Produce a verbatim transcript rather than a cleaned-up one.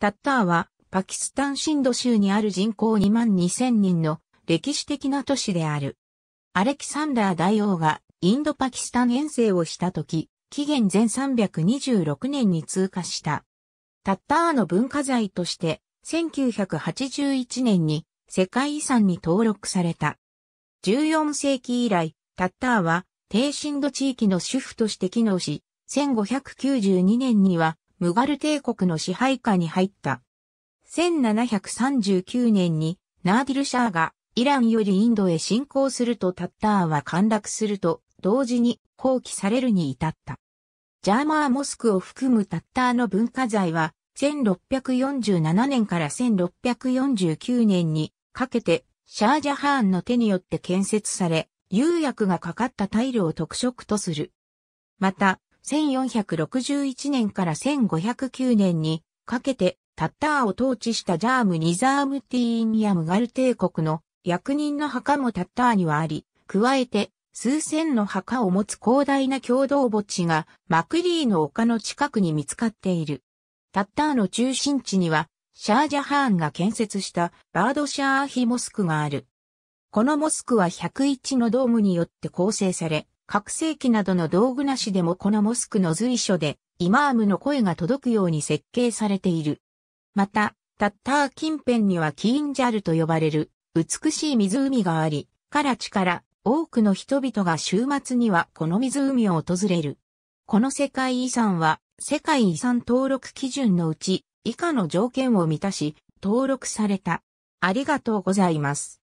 タッターはパキスタンシンド州にある人口 にまんにせんにんの歴史的な都市である。アレキサンダー大王がインドパキスタン遠征をしたとき、紀元前さんびゃくにじゅうろくねんに通過した。タッターの文化財としてせんきゅうひゃくはちじゅういちねんに世界遺産に登録された。じゅうよんせいき以来、タッターは低深度地域の主婦として機能し、せんごひゃくきゅうじゅうにねんにはムガル帝国の支配下に入った。せんななひゃくさんじゅうきゅうねんにナーディル・シャーがイランよりインドへ侵攻するとタッターは陥落すると同時に放棄されるに至った。ジャーマーモスクを含むタッターの文化財はせんろっぴゃくよんじゅうななねんからせんろっぴゃくよんじゅうきゅうねんにかけてシャージャハーンの手によって建設され、釉薬がかかったタイルを特色とする。また、せんよんひゃくろくじゅういちねんからせんごひゃくきゅうねんにかけてタッターを統治したジャーム・ニザーム・ティーンやムガル帝国の役人の墓もタッターにはあり、加えて数千の墓を持つ広大な共同墓地がマクリーの丘の近くに見つかっている。タッターの中心地にはシャージャハーンが建設したバードシャーヒモスクがある。このモスクはひゃくいちのドームによって構成され、拡声器などの道具なしでもこのモスクの随所でイマームの声が届くように設計されている。また、タッター近辺にはキーンジャルと呼ばれる美しい湖があり、カラチから多くの人々が週末にはこの湖を訪れる。この世界遺産は世界遺産登録基準のうち以下の条件を満たし登録された。ありがとうございます。